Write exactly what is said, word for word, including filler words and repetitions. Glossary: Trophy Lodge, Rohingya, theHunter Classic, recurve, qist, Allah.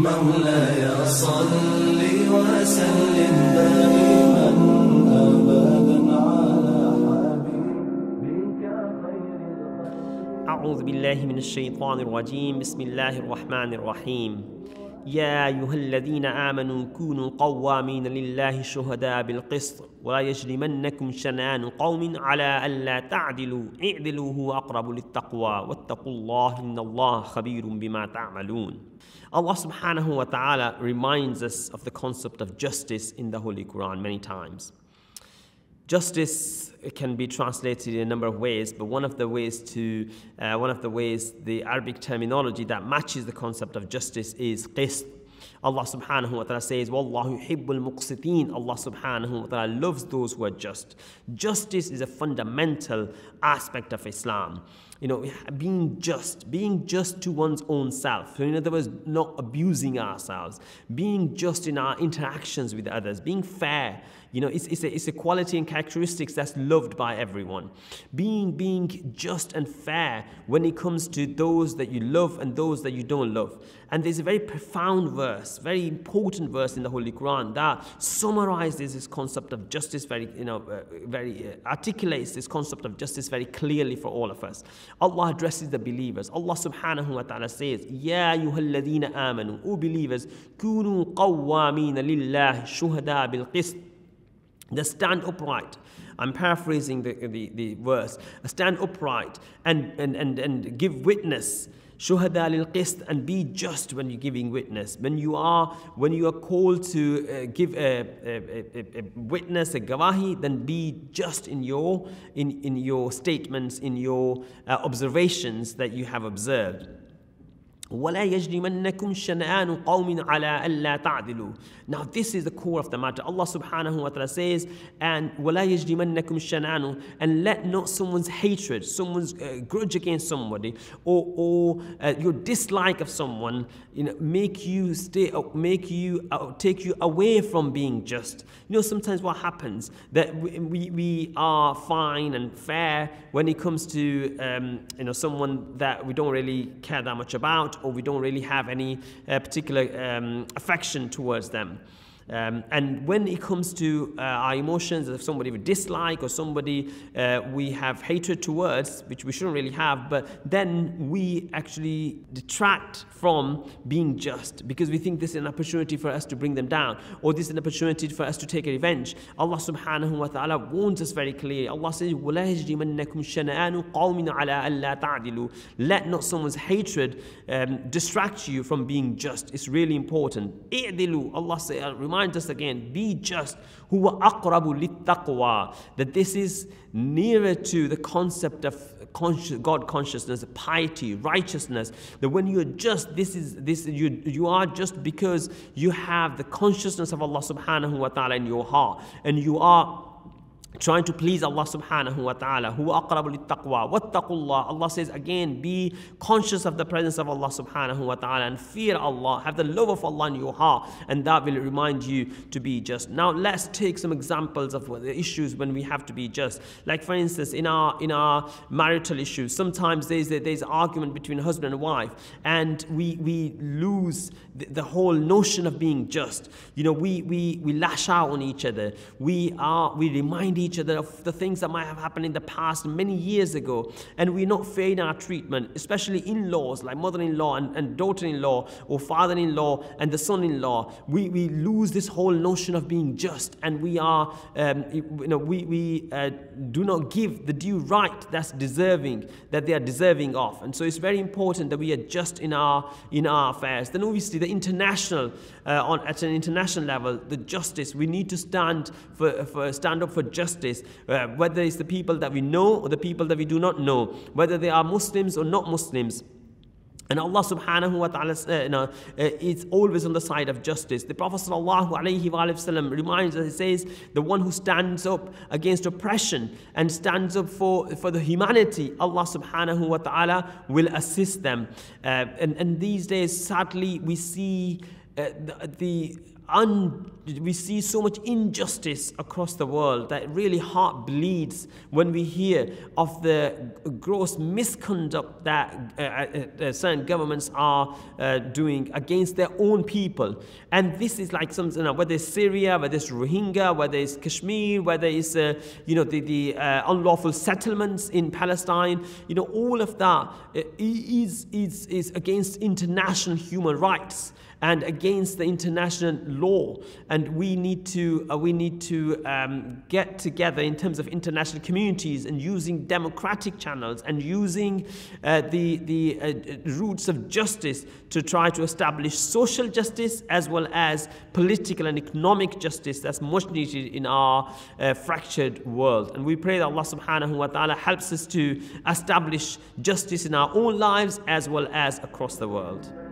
مولاي صل وسلم دائما أبدا على حبيبك خير الخلق. أعوذ بالله من الشيطان الرجيم. بسم الله الرحمن الرحيم. يا أيها الذين آمنوا كونوا قوامين لله شهداء بالقسط ولا يجرمنكم شنآن قوم على ألا تعدلوا اعدلوا هو أقرب للتقوى واتقوا الله إن الله خبير بما تعملون. Allah subhanahu wa ta'ala reminds us of the concept of justice in the Holy Quran many times. Justice can be translated in a number of ways, but one of the ways to uh, one of the ways the Arabic terminology that matches the concept of justice is qist. Allah subhanahu wa ta'ala says, Wallahu yuhibbul muqsitin. Allah subhanahu wa ta'ala loves those who are just. Justice is a fundamental aspect of Islam. You know, being just, being just to one's own self. So in other words, not abusing ourselves, being just in our interactions with others, being fair. You know, it's, it's, a, it's a quality and characteristics that's loved by everyone. Being, being just and fair when it comes to those that you love and those that you don't love. And there's a very profound verse, very important verse in the Holy Quran that summarizes this concept of justice very, you know, uh, very uh, articulates this concept of justice very clearly for all of us. Allah addresses the believers. Allah subhanahu wa ta'ala says, Ya ayyuhal ladhina amanu, O believers, kunu qawwamina lillahi shuhada bil qist. They stand upright. I'm paraphrasing the, the, the verse. Stand upright and, and, and, and give witness. Shuhada lil qist, and be just when you're giving witness. When you are, when you are called to uh, give a, a, a, a witness, a gawahi, then be just in your, in, in your statements, in your uh, observations that you have observed. وَلَا يَجْرِمَنَّكُمْ شَنَآنُ قَوْمٍ عَلَىٰ أَلَّا تَعْدِلُوا. Now this is the core of the matter. Allah subhanahu wa ta'ala says, and وَلَا يَجْرِمَنَّكُمْ شَنَآنُ, and let not someone's hatred, someone's uh, grudge against somebody, or, or uh, your dislike of someone, you know, make you stay, uh, make you uh, take you away from being just. You know, sometimes what happens that we, we, we are fine and fair when it comes to um, you know, someone that we don't really care that much about, or we don't really have any uh, particular um, affection towards them. Um, and when it comes to uh, our emotions, if somebody we dislike or somebody uh, we have hatred towards, which we shouldn't really have, but then we actually detract from being just because we think this is an opportunity for us to bring them down, or this is an opportunity for us to take revenge. Allah subhanahu wa ta'ala warns us very clearly. Allah says, وَلَا يَجْرِمَنَّكُمْ شَنَآنُ قَوْمٍ عَلَىٰ أَلَّا تَعْدِلُوا. Let not someone's hatred um, distract you from being just. It's really important. اِعْدِلُوا. Allah says, remind us again, be just, huwa aqrabu littaqwa, that this is nearer to the concept of conscious, God consciousness, piety, righteousness, that when you are just, this is this you you are just because you have the consciousness of Allah subhanahu wa ta'ala in your heart, and you are trying to please Allah subhanahu wa ta'ala. Huwa aqrabu littaqwa wattaqullah. Allah says again, be conscious of the presence of Allah subhanahu wa ta'ala and fear Allah, have the love of Allah in your heart, and that will remind you to be just. Now let's take some examples of the issues when we have to be just. Like for instance, in our in our marital issues, sometimes there's a, there's argument between husband and wife, and we we lose the, the whole notion of being just. You know, we we we lash out on each other. We are we remind each each other of the things that might have happened in the past many years ago, and we're not fair in our treatment, especially in-laws like mother-in-law and, and daughter-in-law, or father-in-law and the son-in-law. We, we lose this whole notion of being just, and we are um, you know we, we uh, do not give the due right that's deserving that they are deserving of. And so it's very important that we are just in our in our affairs. Then obviously the international uh, on at an international level, the justice, we need to stand for, for stand up for justice. Uh, whether it's the people that we know or the people that we do not know, whether they are Muslims or not Muslims. And Allah subhanahu wa ta'ala uh, you know, uh, is always on the side of justice. The Prophet sallallahu alayhi wa sallam reminds us, he says, the one who stands up against oppression and stands up for, for the humanity, Allah subhanahu wa ta'ala will assist them. Uh, and, and these days, sadly, we see uh, the, the un we see so much injustice across the world that really heart bleeds when we hear of the gross misconduct that uh, uh, certain governments are uh, doing against their own people. And this is like something, you know, whether it's Syria, whether it's Rohingya, whether it's Kashmir, whether it's uh, you know the, the uh, unlawful settlements in Palestine, you know, all of that is is is against international human rights and against the international law. And we need to uh, we need to um, get together in terms of international communities and using democratic channels and using uh, the the uh, roots of justice to try to establish social justice as well as political and economic justice that's much needed in our uh, fractured world. And we pray that Allah subhanahu wa ta'ala helps us to establish justice in our own lives as well as across the world.